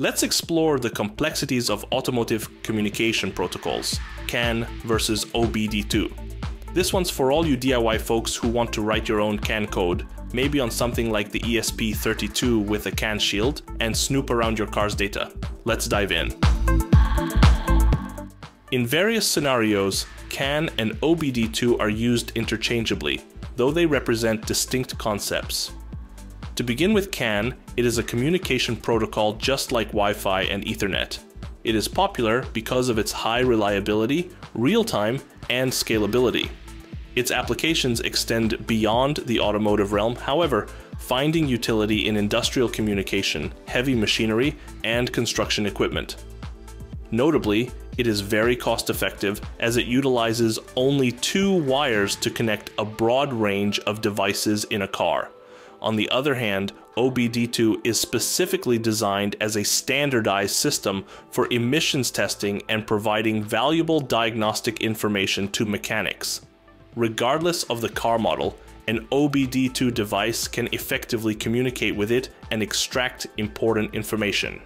Let's explore the complexities of automotive communication protocols, CAN versus OBD2. This one's for all you DIY folks who want to write your own CAN code, maybe on something like the ESP32 with a CAN shield, and snoop around your car's data. Let's dive in. In various scenarios, CAN and OBD2 are used interchangeably, though they represent distinct concepts. To begin with CAN, it is a communication protocol just like Wi-Fi and Ethernet. It is popular because of its high reliability, real-time, and scalability. Its applications extend beyond the automotive realm, however, finding utility in industrial communication, heavy machinery, and construction equipment. Notably, it is very cost-effective as it utilizes only two wires to connect a broad range of devices in a car. On the other hand, OBD2 is specifically designed as a standardized system for emissions testing and providing valuable diagnostic information to mechanics. Regardless of the car model, an OBD2 device can effectively communicate with it and extract important information.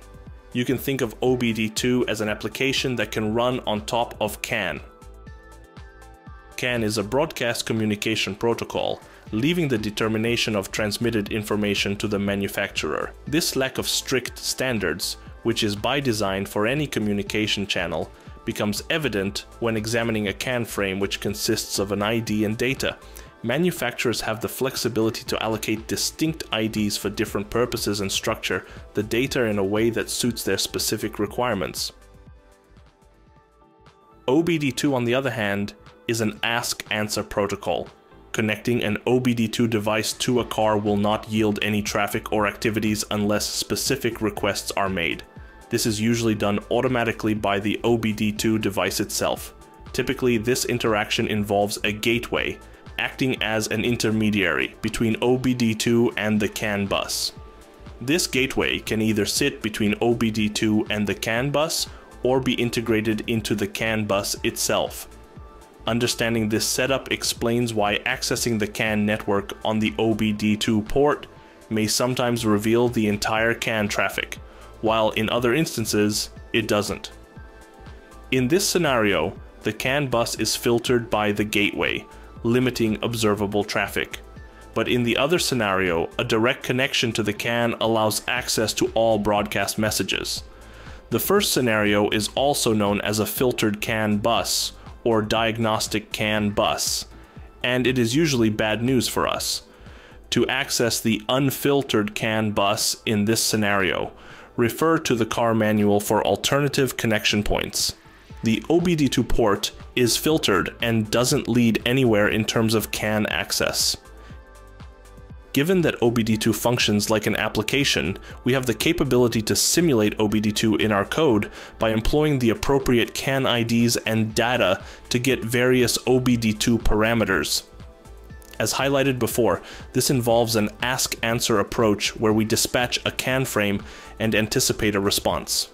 You can think of OBD2 as an application that can run on top of CAN. CAN is a broadcast communication protocol, leaving the determination of transmitted information to the manufacturer. This lack of strict standards, which is by design for any communication channel, becomes evident when examining a CAN frame which consists of an ID and data. Manufacturers have the flexibility to allocate distinct IDs for different purposes and structure the data in a way that suits their specific requirements. OBD2, on the other hand, is an ask-answer protocol. Connecting an OBD2 device to a car will not yield any traffic or activities unless specific requests are made. This is usually done automatically by the OBD2 device itself. Typically, this interaction involves a gateway, acting as an intermediary between OBD2 and the CAN bus. This gateway can either sit between OBD2 and the CAN bus or be integrated into the CAN bus itself. Understanding this setup explains why accessing the CAN network on the OBD2 port may sometimes reveal the entire CAN traffic, while in other instances, it doesn't. In this scenario, the CAN bus is filtered by the gateway, limiting observable traffic. But in the other scenario, a direct connection to the CAN allows access to all broadcast messages. The first scenario is also known as a filtered CAN bus or diagnostic CAN bus, and it is usually bad news for us. To access the unfiltered CAN bus in this scenario, refer to the car manual for alternative connection points. The OBD2 port is filtered and doesn't lead anywhere in terms of CAN access. Given that OBD2 functions like an application, we have the capability to simulate OBD2 in our code by employing the appropriate CAN IDs and data to get various OBD2 parameters. As highlighted before, this involves an ask-answer approach where we dispatch a CAN frame and anticipate a response.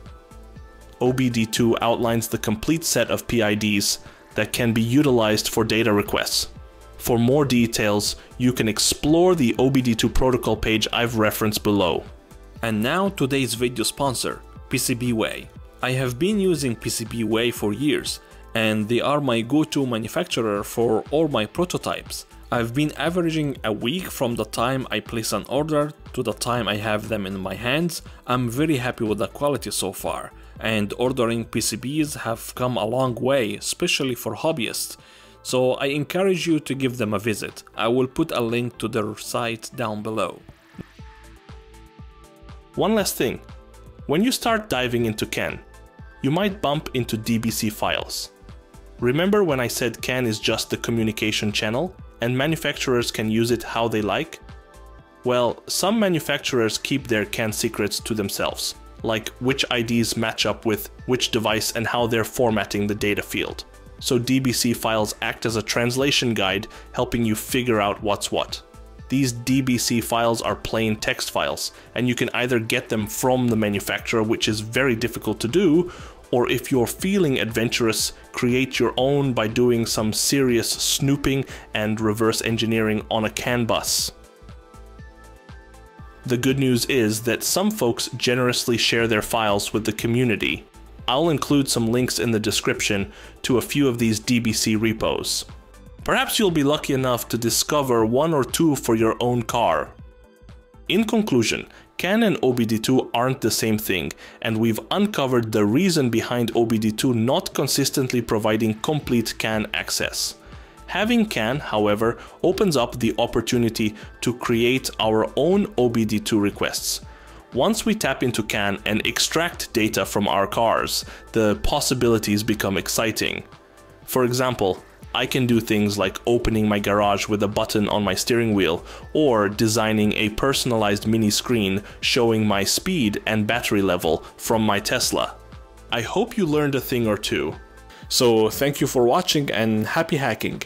OBD2 outlines the complete set of PIDs that can be utilized for data requests. For more details, you can explore the OBD2 protocol page I've referenced below. And now today's video sponsor, PCBWay. I have been using PCBWay for years, and they are my go-to manufacturer for all my prototypes. I've been averaging a week from the time I place an order to the time I have them in my hands. I'm very happy with the quality so far, and ordering PCBs have come a long way, especially for hobbyists. So I encourage you to give them a visit. I will put a link to their site down below. One last thing. When you start diving into CAN, you might bump into DBC files. Remember when I said CAN is just the communication channel and manufacturers can use it how they like? Well, some manufacturers keep their CAN secrets to themselves, like which IDs match up with which device and how they're formatting the data field. So DBC files act as a translation guide, helping you figure out what's what. These DBC files are plain text files, and you can either get them from the manufacturer, which is very difficult to do, or if you're feeling adventurous, create your own by doing some serious snooping and reverse engineering on a CAN bus. The good news is that some folks generously share their files with the community. I'll include some links in the description to a few of these DBC repos. Perhaps you'll be lucky enough to discover one or two for your own car. In conclusion, CAN and OBD2 aren't the same thing, and we've uncovered the reason behind OBD2 not consistently providing complete CAN access. Having CAN, however, opens up the opportunity to create our own OBD2 requests. Once we tap into CAN and extract data from our cars, the possibilities become exciting. For example, I can do things like opening my garage with a button on my steering wheel, or designing a personalized mini screen showing my speed and battery level from my Tesla. I hope you learned a thing or two. So thank you for watching and happy hacking!